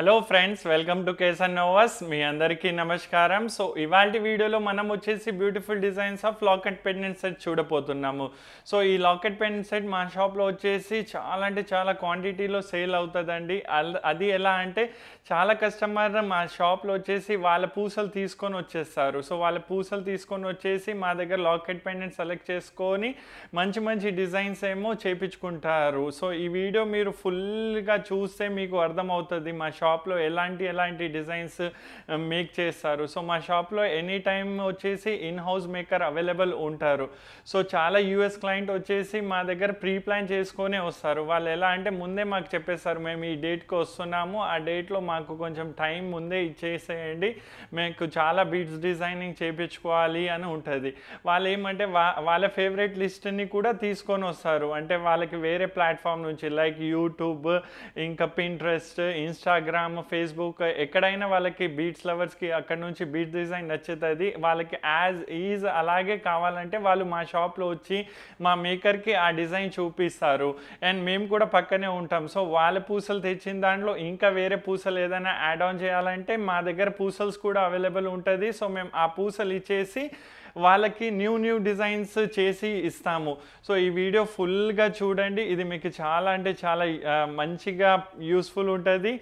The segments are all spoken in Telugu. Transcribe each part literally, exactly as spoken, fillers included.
హలో ఫ్రెండ్స్, వెల్కమ్ టు కేసన్ నోవస్. మీ అందరికీ నమస్కారం. సో ఇవాల్టి వీడియోలో మనం వచ్చేసి beautiful designs of locket pendant set చూడబోతున్నాము. సో ఈ లాకెట్ పెండెంట్ సెట్ మా షాప్లో వచ్చేసి చాలా అంటే చాలా క్వాంటిటీలో సేల్ అవుతుందండి. అది ఎలా అంటే చాలా కస్టమర్ మా షాప్లో వచ్చేసి వాళ్ళ పూసలు తీసుకొని వచ్చేస్తారు. సో వాళ్ళ పూసలు తీసుకొని వచ్చేసి మా దగ్గర లాకెట్ పెండెంట్ సెలెక్ట్ చేసుకొని మంచి మంచి డిజైన్స్ ఏమో చేయించుకుంటారు. సో ఈ వీడియో మీరు ఫుల్గా చూస్తే మీకు అర్థమవుతుంది మా షాప్ షాప్లో ఎలాంటి ఎలాంటి డిజైన్స్ మేక్ చేస్తారు. సో మా షాప్లో ఎనీ టైం వచ్చేసి ఇన్ హౌస్ మేకర్ అవైలబుల్ ఉంటారు. సో చాలా యూఎస్ క్లయింట్ వచ్చేసి మా దగ్గర ప్రీ ప్లాన్ చేసుకునే వస్తారు. వాళ్ళు ఎలా అంటే ముందే మాకు చెప్పేస్తారు, మేము ఈ డేట్కి వస్తున్నాము, ఆ డేట్లో మాకు కొంచెం టైం ముందే ఇచ్చేసేయండి, మీకు చాలా బీట్స్ డిజైనింగ్ చేయించుకోవాలి అని ఉంటుంది. వాళ్ళు ఏమంటే వా వాళ్ళ ఫేవరెట్ లిస్ట్ని కూడా తీసుకొని వస్తారు. అంటే వాళ్ళకి వేరే ప్లాట్ఫామ్ నుంచి లైక్ యూట్యూబ్, ఇంకా పింట్రెస్ట్, ఇన్స్టాగ్రామ్, ఫేస్బుక్ ఎక్కడైనా వాళ్ళకి బీట్స్ లవర్స్కి అక్కడ నుంచి బీట్ డిజైన్ నచ్చుతుంది. వాళ్ళకి యాజ్ ఈజ్ అలాగే కావాలంటే వాళ్ళు మా షాప్లో వచ్చి మా మేకర్కి ఆ డిజైన్ చూపిస్తారు. అండ్ మేము కూడా పక్కనే ఉంటాం. సో వాళ్ళ పూసలు తెచ్చిన దాంట్లో ఇంకా వేరే పూసలు ఏదైనా యాడ్ ఆన్ చేయాలంటే మా దగ్గర పూసల్స్ కూడా అవైలబుల్ ఉంటుంది. సో మేము ఆ పూసలు ఇచ్చేసి వాళ్ళకి న్యూ న్యూ డిజైన్స్ చేసి ఇస్తాము. సో ఈ వీడియో ఫుల్గా చూడండి, ఇది మీకు చాలా అంటే చాలా మంచిగా యూస్ఫుల్ ఉంటుంది.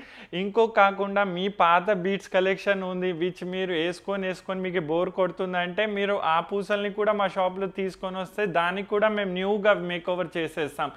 ఇంకో కాకుండా మీ పాత బీట్స్ కలెక్షన్ ఉంది విచ్ మీరు వేసుకొని వేసుకొని మీకు బోర్ కొడుతుందంటే మీరు ఆ పూసల్ని కూడా మా షాప్లో తీసుకొని వస్తే దానికి కూడా మేము న్యూగా మేకోవర్ చేసేస్తాం.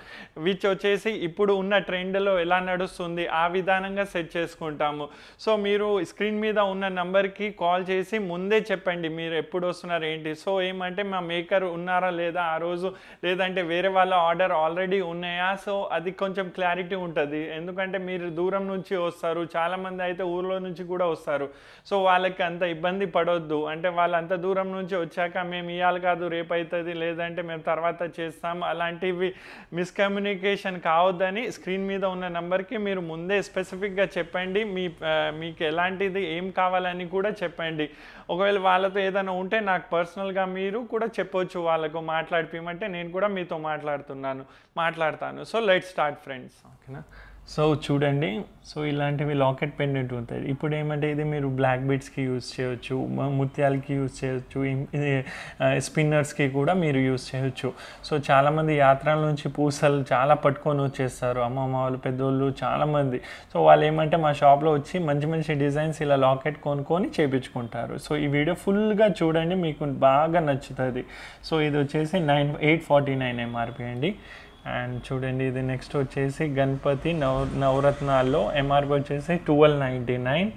విచ్ వచ్చేసి ఇప్పుడు ఉన్న ట్రెండ్లో ఎలా నడుస్తుంది ఆ విధానంగా సెట్ చేసుకుంటాము. సో మీరు స్క్రీన్ మీద ఉన్న నెంబర్కి కాల్ చేసి ముందే చెప్పండి మీరు ఎప్పుడు వస్తున్నారు ఏంటి. సో ఏమంటే మా మేకర్ ఉన్నారా లేదా ఆ రోజు, లేదంటే వేరే వాళ్ళ ఆర్డర్ ఆల్రెడీ ఉన్నాయా, సో అది కొంచెం క్లారిటీ ఉంటుంది. ఎందుకంటే మీరు దూరం నుంచి వస్తారు, చాలామంది అయితే ఊర్లో నుంచి కూడా వస్తారు. సో వాళ్ళకి అంత ఇబ్బంది పడొద్దు. అంటే వాళ్ళు అంత దూరం నుంచి వచ్చాక మేము ఇవాళ కాదు రేపు అవుతుంది, లేదంటే మేము తర్వాత చేస్తాం, అలాంటివి మిస్కమ్యూనికేషన్ కావద్దని స్క్రీన్ మీద ఉన్న నెంబర్కి మీరు ముందే స్పెసిఫిక్గా చెప్పండి. మీ మీకు ఎలాంటిది ఏం కావాలని కూడా చెప్పండి. ఒకవేళ వాళ్ళతో ఏదైనా ఉంటే నాకు పర్సనల్గా మీరు కూడా చెప్పొచ్చు, వాళ్ళకు మాట్లాడిపోమంటే నేను కూడా మీతో మాట్లాడుతున్నాను మాట్లాడతాను సో లెట్స్ స్టార్ట్ ఫ్రెండ్స్, ఓకేనా? సో చూడండి, సో ఇలాంటివి లాకెట్ పెండెంట్ ఉంటాయి. ఇప్పుడు ఏమంటే ఇది మీరు బ్లాక్ బీట్స్కి యూజ్ చేయొచ్చు, ముత్యాలకి యూజ్ చేయొచ్చు, స్పిన్నర్స్కి కూడా మీరు యూజ్ చేయొచ్చు. సో చాలామంది యాత్రల నుంచి పూసలు చాలా పట్టుకొని వచ్చేస్తారు, అమ్మమ్మ వాళ్ళు, పెద్దోళ్ళు చాలామంది. సో వాళ్ళు ఏమంటే మా షాప్లో వచ్చి మంచి మంచి డిజైన్స్ ఇలా లాకెట్ కొనుక్కొని చేయించుకుంటారు. సో ఈ వీడియో ఫుల్గా చూడండి, మీకు బాగా నచ్చుతుంది. సో ఇది వచ్చేసి nine eight forty nine MRP అండి. అండ్ చూడండి, ఇది నెక్స్ట్ వచ్చేసి గణపతి నవ నవరత్నాల్లో ఎంఆర్పి వచ్చేసి twelve ninety nine.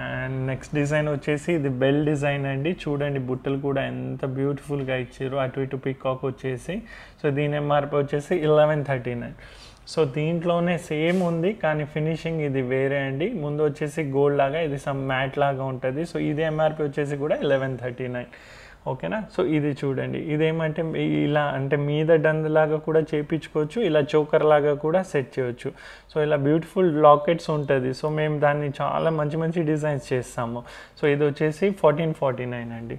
And next design వచ్చేసి ఇది బెల్ డిజైన్ అండి. చూడండి బుట్టలు కూడా ఎంత బ్యూటిఫుల్గా ఇచ్చారు, అటు ఇటు పికాక్ వచ్చేసి. సో దీని ఎంఆర్పి వచ్చేసి ఎలెవెన్ థర్టీ నైన్. సో దీంట్లోనే సేమ్ ఉంది కానీ ఫినిషింగ్ ఇది వేరే అండి. ముందు వచ్చేసి గోల్డ్ లాగా, ఇది సమ్ మ్యాట్ లాగా ఉంటుంది. సో ఇది ఎంఆర్పి వచ్చేసి కూడా ఎలెవెన్ థర్టీ నైన్, ఓకేనా? సో ఇది చూడండి, ఇదేమంటే ఇలా అంటే మీద డంద లాగా కూడా చేయించుకోవచ్చు, ఇలా చోకర్ లాగా కూడా సెట్ చేయవచ్చు. సో ఇలా బ్యూటిఫుల్ లాకెట్స్ ఉంటుంది. సో మేము దాన్ని చాలా మంచి మంచి డిజైన్స్ చేస్తాము. సో ఇది వచ్చేసి ఫోర్టీన్ ఫార్టీ నైన్ అండి.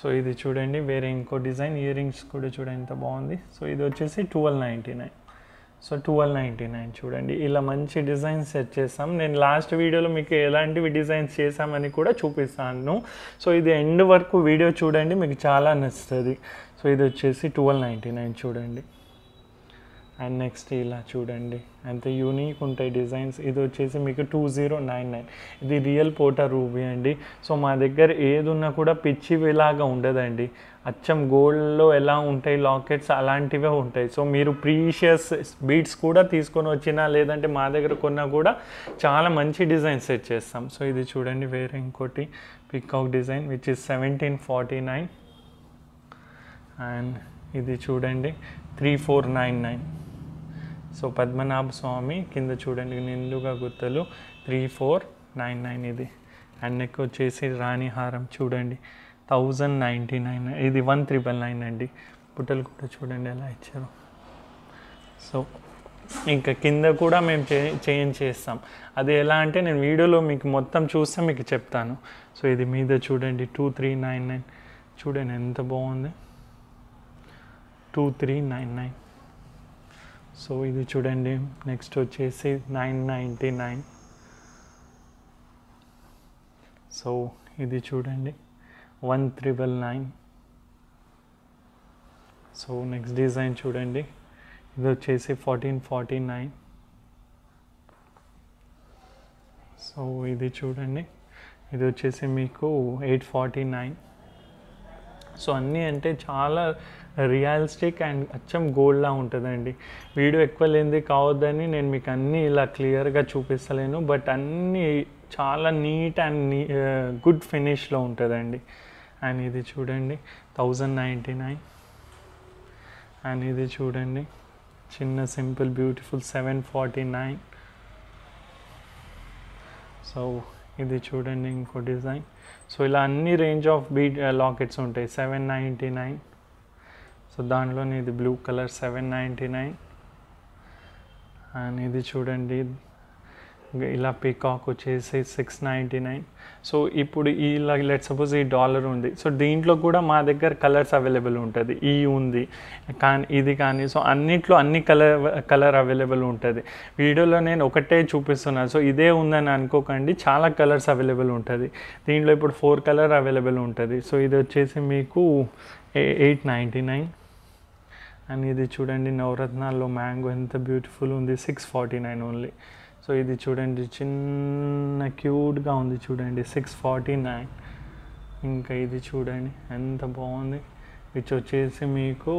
సో ఇది చూడండి వేరే ఇంకో డిజైన్, ఇయర్ రింగ్స్ కూడా చూడండి ఎంత బాగుంది. సో ఇది వచ్చేసి twelve ninety nine. So twelve ninety nine చూడండి, ఇలా మంచి డిజైన్స్ సెట్ చేస్తాం. నేను లాస్ట్ వీడియోలో మీకు ఎలాంటివి డిజైన్స్ చేసామని కూడా చూపిస్తాను. సో ఇది ఎండ్ వరకు వీడియో చూడండి, మీకు చాలా నచ్చుతుంది. సో ఇది వచ్చేసి ట్వెల్వ్ నైంటీ నైన్ చూడండి. అండ్ నెక్స్ట్ ఇలా చూడండి, అంత యూనిక్ ఉంటాయి డిజైన్స్. ఇది వచ్చేసి మీకు టూ జీరో నైన్ నైన్. ఇది రియల్ పోటా రూబీ అండి. సో మా దగ్గర ఏది ఉన్నా కూడా పిచ్చివిలాగా ఉండదండి. అచ్చం గోల్డ్లో ఎలా ఉంటాయి లాకెట్స్ అలాంటివే ఉంటాయి. సో మీరు ప్రీషియస్ బీట్స్ కూడా తీసుకొని వచ్చినా లేదంటే మా దగ్గర కొన్నా కూడా చాలా మంచి డిజైన్స్ సెట్ చేస్తాం. సో ఇది చూడండి వేరే ఇంకోటి peacock design which is seventeen forty nine. And ఇది చూడండి three four nine nine. So Padmanabha Swamy కింద చూడండి నిండుగా గుర్తలు, త్రీ ఫోర్ నైన్ నైన్. ఇది అండ్ నెక్ వచ్చేసి రాణి హారం చూడండి థౌజండ్ నైంటీ నైన్. ఇది వన్ త్రిబుల్ నైన్ అండి. బుట్టలు కూడా చూడండి ఎలా ఇచ్చారు. సో ఇంకా కింద కూడా మేము చే చేంజ్ చేస్తాం. అది ఎలా అంటే నేను వీడియోలో మీకు మొత్తం చూస్తే మీకు చెప్తాను. సో ఇది మీద చూడండి టూ త్రీ నైన్ నైన్. చూడండి ఎంత బాగుంది, two three nine nine. So ఇది చూడండి నెక్స్ట్ వచ్చేసి నైన్ నైంటీ నైన్. సో ఇది చూడండి one triple nine. So next design చూడండి, ఇది వచ్చేసి ఫోర్టీన్ ఫార్టీ నైన్. సో ఇది చూడండి, ఇది వచ్చేసి మీకు ఎయిట్ ఫార్టీ నైన్. సో అన్నీ అంటే చాలా రియలిస్టిక్ అండ్ అచ్చం గోల్డ్లా ఉంటుందండి. వీడియో ఎక్కువ లేనిది కావద్దని నేను మీకు అన్నీ ఇలా క్లియర్గా చూపిస్తలేను, బట్ అన్నీ చాలా నీట్ అండ్ నీ గుడ్ ఫినిష్లో ఉంటుందండి. అండ్ ఇది చూడండి థౌజండ్ నైంటీ నైన్. అండ్ ఇది చూడండి చిన్న simple beautiful seven forty nine. So ఇది చూడండి ఇంకో డిజైన్. సో ఇలా అన్ని రేంజ్ ఆఫ్ బీడ్ లాకెట్స్ ఉంటాయి. Seven ninety nine. సో దాంట్లోనే ఇది blue colour seven ninety nine. And ఇది చూడండి ఇలా పీకాక్ వచ్చేసి సిక్స్ నైంటీ నైన్. సో ఇప్పుడు ఇలా లెట్ సపోజ్ ఈ డాలర్ ఉంది, సో దీంట్లో కూడా మా దగ్గర కలర్స్ అవైలబుల్ ఉంటుంది. ఈ ఉంది కానీ ఇది కానీ, సో అన్నిట్లో అన్ని కలర్ కలర్ అవైలబుల్ ఉంటుంది. వీడియోలో నేను ఒకటే చూపిస్తున్నాను, సో ఇదే ఉందని అనుకోకండి, చాలా కలర్స్ అవైలబుల్ ఉంటుంది. దీంట్లో ఇప్పుడు ఫోర్ కలర్ అవైలబుల్ ఉంటుంది. సో ఇది వచ్చేసి మీకు ఎయిట్ నైంటీ నైన్. అండ్ ఇది చూడండి నవరత్నాల్లో మ్యాంగో ఎంత బ్యూటిఫుల్ ఉంది, six forty nine only. So ఇది చూడండి చిన్న క్యూట్గా ఉంది చూడండి, సిక్స్ ఫార్టీ నైన్. ఇంకా ఇది చూడండి ఎంత బాగుంది, విచ్ వచ్చేసి మీకు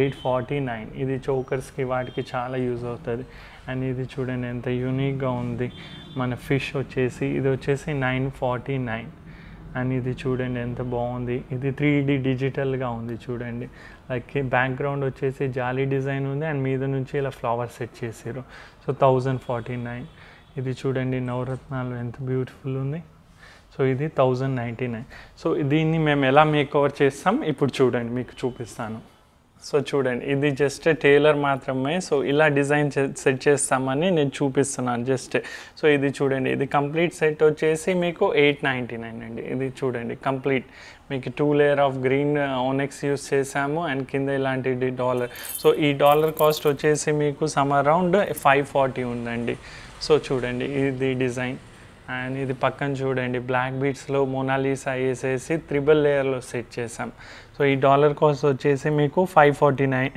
ఎయిట్ ఫార్టీ నైన్. ఇది చోకర్స్కి వాటికి చాలా యూజ్ అవుతుంది. అండ్ ఇది చూడండి ఎంత యూనిక్గా ఉంది, మన ఫిష్ వచ్చేసి ఇది వచ్చేసి నైన్ ఫార్టీ నైన్. అండ్ ఇది చూడండి ఎంత బాగుంది, ఇది త్రీ డి డిజిటల్గా ఉంది చూడండి. లైక్ బ్యాక్గ్రౌండ్ వచ్చేసి జాలీ డిజైన్ ఉంది, అండ్ మీద నుంచి ఇలా ఫ్లవర్స్ సెట్ చేసారు. So thousand forty nine. ఇది చూడండి నవరత్నాలు ఎంత బ్యూటిఫుల్ ఉంది. సో ఇది థౌజండ్ నైంటీ నైన్. సో దీన్ని మేము ఎలా మేక్ ఓవర్ చేస్తాం ఇప్పుడు చూడండి, మీకు చూపిస్తాను. సో చూడండి ఇది జస్ట్ టైలర్ మాత్రమే, సో ఇలా డిజైన్ సెట్ చేస్తామని నేను చూపిస్తున్నాను జస్ట్. సో ఇది చూడండి, ఇది కంప్లీట్ సెట్ వచ్చేసి మీకు ఎయిట్ నైంటీ నైన్ అండి. ఇది చూడండి కంప్లీట్ మీకు two layer of green onyx use చేసాము, అండ్ కింద ఇలాంటి డాలర్. సో ఈ డాలర్ కాస్ట్ వచ్చేసి మీకు సమ్ అరౌండ్ ఫైవ్ ఫార్టీ ఉందండి. సో చూడండి ఇది డిజైన్. అండ్ ఇది పక్కన చూడండి బ్లాక్ బీట్స్లో మోనాలీసా వేసేసి త్రిబుల్ లేయర్లో సెట్ చేసాం. సో ఈ డాలర్ కాస్ట్ వచ్చేసి మీకు five forty nine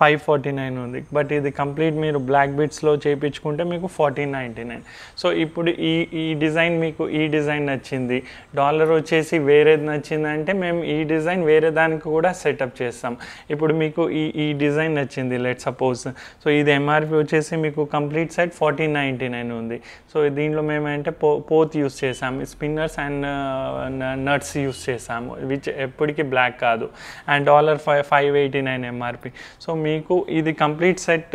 five forty nine ఉంది. బట్ ఇది కంప్లీట్ మీరు బ్లాక్ బీట్స్లో చేయించుకుంటే మీకు ఫోర్టీన్ నైంటీ నైన్. సో ఇప్పుడు ఈ ఈ డిజైన్ మీకు ఈ డిజైన్ నచ్చింది, డాలర్ వచ్చేసి వేరేది నచ్చిందంటే మేము ఈ డిజైన్ వేరే దానికి కూడా సెటప్ చేస్తాం. ఇప్పుడు మీకు ఈ ఈ డిజైన్ నచ్చింది లెట్ సపోజ్. సో ఇది ఎంఆర్పి వచ్చేసి మీకు complete set fourteen ninety nine ఉంది. సో దీంట్లో మేము అంటే పో పోత్ యూస్ చేసాము, స్పిన్నర్స్ అండ్ నట్స్ యూస్ చేసాము, విచ్ ఎప్పటికీ బ్లాక్ కాదు. And dollar five five eighty nine MRP. So మీకు ఇది కంప్లీట్ సెట్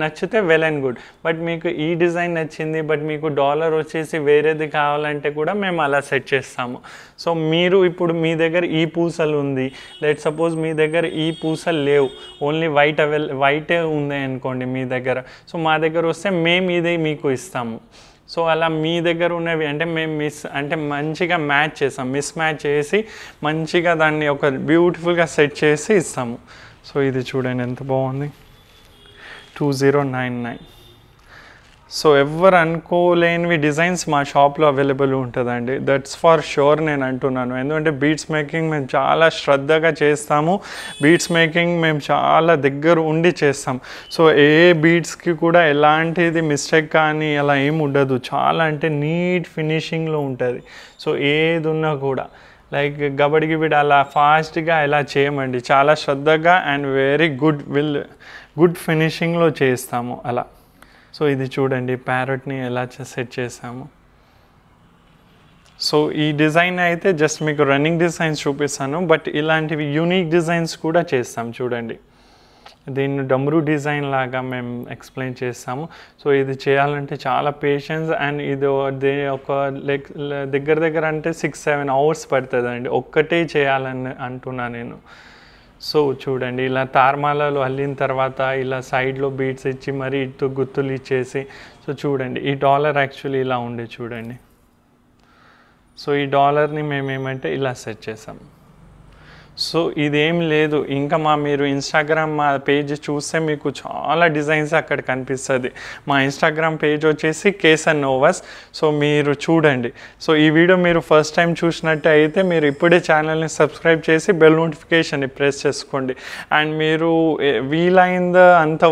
నచ్చితే వెల్ అండ్ గుడ్, బట్ మీకు ఈ డిజైన్ నచ్చింది, బట్ మీకు డాలర్ వచ్చేసి వేరేది కావాలంటే కూడా మేము అలా సెట్ చేస్తాము. సో మీరు ఇప్పుడు మీ దగ్గర ఈ పూసలు ఉంది, లెట్ సపోజ్ మీ దగ్గర ఈ పూసలు లేవు, ఓన్లీ వైట్ అవైల్ వైటే ఉంది అనుకోండి మీ దగ్గర. సో మా దగ్గర వస్తే మేము ఇది మీకు ఇస్తాము. సో అలా మీ దగ్గర ఉన్నవి అంటే మేము మిస్ అంటే మంచిగా మ్యాచ్ చేస్తాం, మిస్ మ్యాచ్ చేసి మంచిగా దాన్ని ఒక బ్యూటిఫుల్గా సెట్ చేసి ఇస్తాము. సో ఇది చూడండి ఎంత బాగుంది, two zero nine nine. So ఎవరు అనుకోలేనివి డిజైన్స్ మా షాప్లో అవైలబుల్ ఉంటుందండి, దట్స్ ఫర్ షూర్ నేను అంటున్నాను. ఎందుకంటే బీట్స్ మేకింగ్ మేము చాలా శ్రద్ధగా చేస్తాము, బీట్స్ మేకింగ్ మేము చాలా దగ్గర ఉండి చేస్తాం. సో ఏ బీట్స్కి కూడా ఎలాంటిది మిస్టేక్ కానీ అలా ఏమి ఉండదు, చాలా అంటే నీట్ ఫినిషింగ్లో ఉంటుంది. సో ఏది ఉన్నా కూడా లైక్ గబడి గిబిడి అలా ఫాస్ట్గా ఇలా చేయమండి, చాలా శ్రద్ధగా and very good will good ఫినిషింగ్లో చేస్తాము అలా. సో ఇది చూడండి ప్యారెట్ని ఎలా సెట్ చేసాము. సో ఈ డిజైన్ అయితే జస్ట్ మీకు రన్నింగ్ డిజైన్స్ చూపిస్తాను, బట్ ఇలాంటివి యూనిక్ డిజైన్స్ కూడా చేస్తాం చూడండి. దీన్ని డమ్రూ డిజైన్ లాగా మేము ఎక్స్ప్లెయిన్ చేస్తాము. సో ఇది చేయాలంటే చాలా పేషెన్స్, అండ్ ఇది ఒక దగ్గర దగ్గర అంటే సిక్స్ సెవెన్ అవర్స్ పడుతుందండి ఒక్కటే చేయాలని అంటున్నా నేను. సో చూడండి ఇలా తార్మాలలో అల్లిన తర్వాత ఇలా సైడ్లో బీట్స్ ఇచ్చి మరీ ఇటు గుత్తులు ఇచ్చేసి. సో చూడండి ఈ డాలర్ యాక్చువల్లీ ఇలా ఉండే చూడండి. సో ఈ డాలర్ని మేమేమంటే ఇలా సెట్ చేసాము. సో ఇదేం లేదు. ఇంకా మా మీరు ఇన్స్టాగ్రామ్ మా పేజ్ చూస్తే మీకు చాలా డిజైన్స్ అక్కడ కనిపిస్తుంది. మా ఇన్స్టాగ్రామ్ పేజ్ వచ్చేసి కేసన్ నోవస్. సో మీరు చూడండి. సో ఈ వీడియో మీరు ఫస్ట్ టైం చూసినట్టు అయితే మీరు ఇప్పుడే ఛానల్ని సబ్స్క్రైబ్ చేసి బెల్ నోటిఫికేషన్ని ప్రెస్ చేసుకోండి. అండ్ మీరు వీలైంద అంత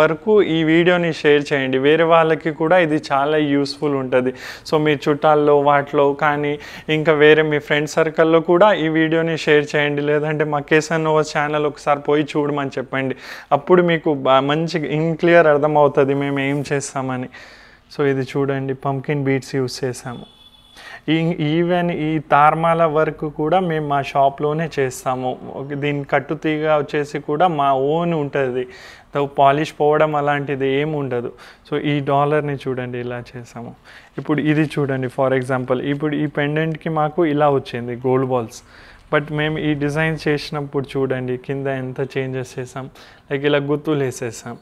వరకు ఈ వీడియోని షేర్ చేయండి. వేరే వాళ్ళకి కూడా ఇది చాలా యూస్ఫుల్ ఉంటుంది. సో మీ చుట్టాల్లో వాటిలో కానీ ఇంకా వేరే మీ ఫ్రెండ్ సర్కిల్లో కూడా ఈ వీడియోని షేర్ చేయండి. లేదంటే మా కేసన్ నోవస్ ఛానల్ ఒకసారి పోయి చూడమని చెప్పండి. అప్పుడు మీకు మంచి ఇన్ క్లియర్ అర్థమవుతుంది మేము ఏం చేస్తామని. సో ఇది చూడండి, పంకిన్ బీట్స్ యూస్ చేసాము. ఈవెన్ ఈ తార్మాల వర్క్ కూడా మేము మా షాప్లోనే చేస్తాము. దీని కట్టుతీగ వచ్చేసి కూడా మా ఓన్ ఉంటుంది. పాలిష్ పోవడం అలాంటిది ఏమి ఉండదు. సో ఈ డాలర్ని చూడండి ఇలా చేసాము. ఇప్పుడు ఇది చూడండి, ఫర్ ఎగ్జాంపుల్ ఇప్పుడు ఈ పెండెంట్కి మాకు ఇలా వచ్చింది గోల్డ్ బాల్స్. బట్ మేము ఈ డిజైన్ చేసినప్పుడు చూడండి కింద ఎంత చేంజెస్ చేసాం. లైక్ ఇలా గుత్తులు వేసేసాం,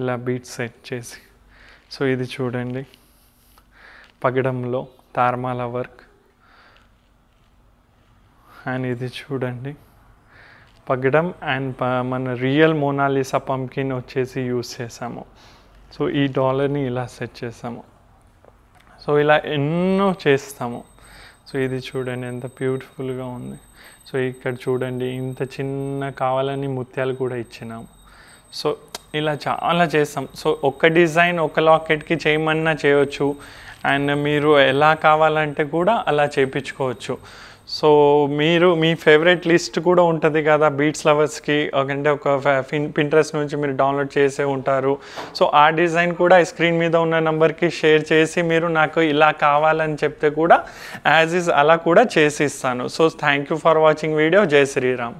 ఇలా బీట్ సెట్ చేసి. సో ఇది చూడండి పగడంలో తార్మాల వర్క్. అండ్ ఇది చూడండి పగడం అండ్ మన రియల్ మోనాలిసా పంకిన్ వచ్చేసి యూస్ చేసాము. సో ఈ డాలర్ని ఇలా సెట్ చేసాము. సో ఇలా ఎన్నో చేస్తాము. సో ఇది చూడండి ఎంత బ్యూటిఫుల్గా ఉంది. సో ఇక్కడ చూడండి ఇంత చిన్న కావాలని ముత్యాలు కూడా ఇచ్చినాము. సో ఇలా చాలా చేస్తాం. సో ఒక్క డిజైన్ ఒక లాకెట్కి చేయమన్నా చేయవచ్చు. అండ్ మీరు ఎలా కావాలంటే కూడా అలా చేయించుకోవచ్చు. సో మీరు మీ ఫేవరెట్ లిస్ట్ కూడా ఉంటుంది కదా బీట్స్ లవర్స్కి, అంటే ఒక పింట్రెస్ట్ నుంచి మీరు డౌన్లోడ్ చేసే ఉంటారు. సో ఆ డిజైన్ కూడా స్క్రీన్ మీద ఉన్న నెంబర్కి షేర్ చేసి మీరు నాకు ఇలా కావాలని చెప్తే కూడా యాజ్ ఈజ్ అలా కూడా చేసి ఇస్తాను. So thank you for watching video. జై శ్రీరామ్.